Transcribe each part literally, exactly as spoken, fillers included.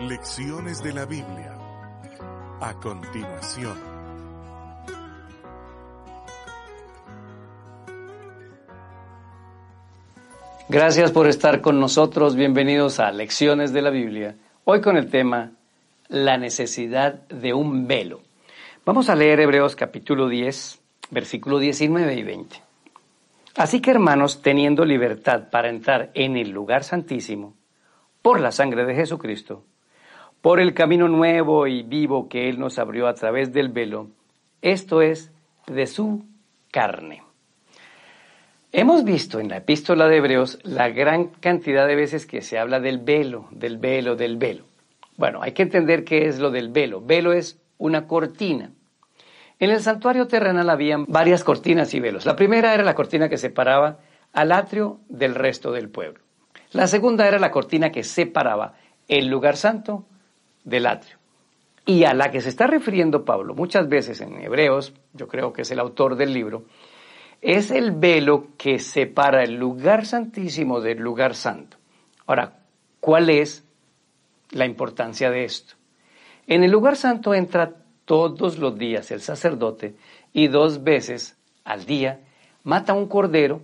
Lecciones de la Biblia. A continuación. Gracias por estar con nosotros. Bienvenidos a Lecciones de la Biblia. Hoy con el tema la necesidad de un velo. Vamos a leer Hebreos capítulo diez, versículos diecinueve y veinte. Así que, hermanos, teniendo libertad para entrar en el lugar santísimo, por la sangre de Jesucristo, por el camino nuevo y vivo que Él nos abrió a través del velo, esto es, de su carne. Hemos visto en la epístola de Hebreos la gran cantidad de veces que se habla del velo, del velo, del velo. Bueno, hay que entender qué es lo del velo. Velo es una cortina. En el santuario terrenal habían varias cortinas y velos. La primera era la cortina que separaba al atrio del resto del pueblo. La segunda era la cortina que separaba el lugar santo del atrio. Y a la que se está refiriendo Pablo muchas veces en Hebreos, yo creo que es el autor del libro, es el velo que separa el lugar santísimo del lugar santo. Ahora, ¿cuál es la importancia de esto? En el lugar santo entra todos los días el sacerdote y dos veces al día mata a un cordero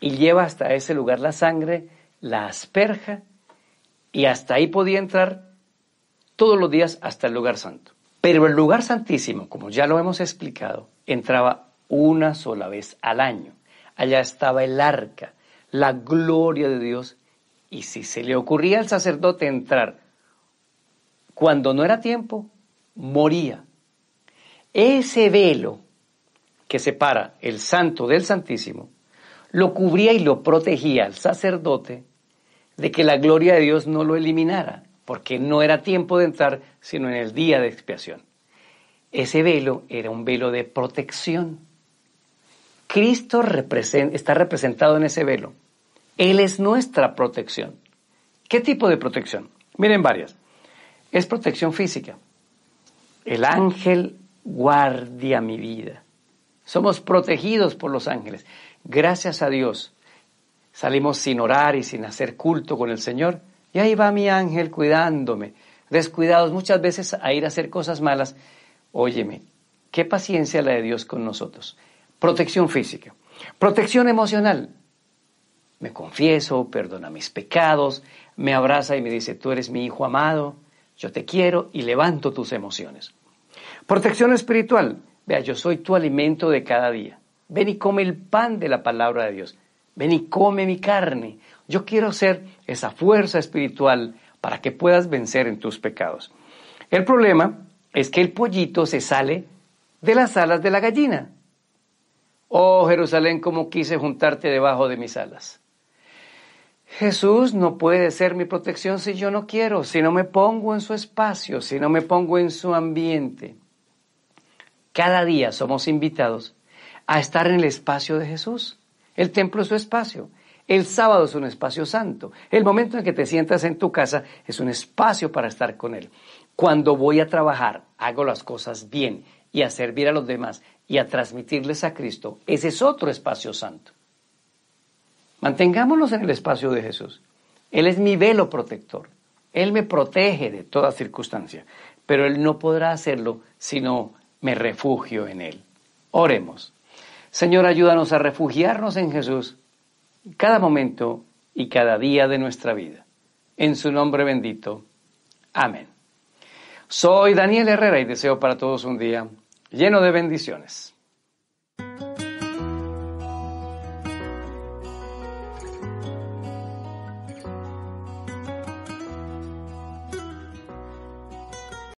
y lleva hasta ese lugar la sangre, la asperja, y hasta ahí podía entrar todos los días hasta el lugar santo. Pero el lugar santísimo, como ya lo hemos explicado, entraba una sola vez al año. Allá estaba el arca, la gloria de Dios, y si se le ocurría al sacerdote entrar cuando no era tiempo, moría. Ese velo que separa el santo del santísimo lo cubría y lo protegía al sacerdote de que la gloria de Dios no lo eliminara, porque no era tiempo de entrar, sino en el día de expiación. Ese velo era un velo de protección. Cristo represent- está representado en ese velo. Él es nuestra protección. ¿Qué tipo de protección? Miren varias. Es protección física. El ángel guardia mi vida. Somos protegidos por los ángeles. Gracias a Dios, salimos sin orar y sin hacer culto con el Señor, y ahí va mi ángel cuidándome, descuidados muchas veces a ir a hacer cosas malas. Óyeme, qué paciencia la de Dios con nosotros. Protección física. Protección emocional. Me confieso, perdona mis pecados, me abraza y me dice, tú eres mi hijo amado, yo te quiero, y levanto tus emociones. Protección espiritual. Vea, yo soy tu alimento de cada día. Ven y come el pan de la palabra de Dios. Ven y come mi carne. Yo quiero ser esa fuerza espiritual para que puedas vencer en tus pecados. El problema es que el pollito se sale de las alas de la gallina. Oh, Jerusalén, cómo quise juntarte debajo de mis alas. Jesús no puede ser mi protección si yo no quiero, si no me pongo en su espacio, si no me pongo en su ambiente. Cada día somos invitados a estar en el espacio de Jesús. El templo es su espacio. El sábado es un espacio santo. El momento en que te sientas en tu casa es un espacio para estar con Él. Cuando voy a trabajar, hago las cosas bien y a servir a los demás y a transmitirles a Cristo. Ese es otro espacio santo. Mantengámonos en el espacio de Jesús. Él es mi velo protector. Él me protege de toda circunstancia. Pero Él no podrá hacerlo si no me refugio en Él. Oremos. Señor, ayúdanos a refugiarnos en Jesús cada momento y cada día de nuestra vida. En su nombre bendito. Amén. Soy Daniel Herrera y deseo para todos un día lleno de bendiciones.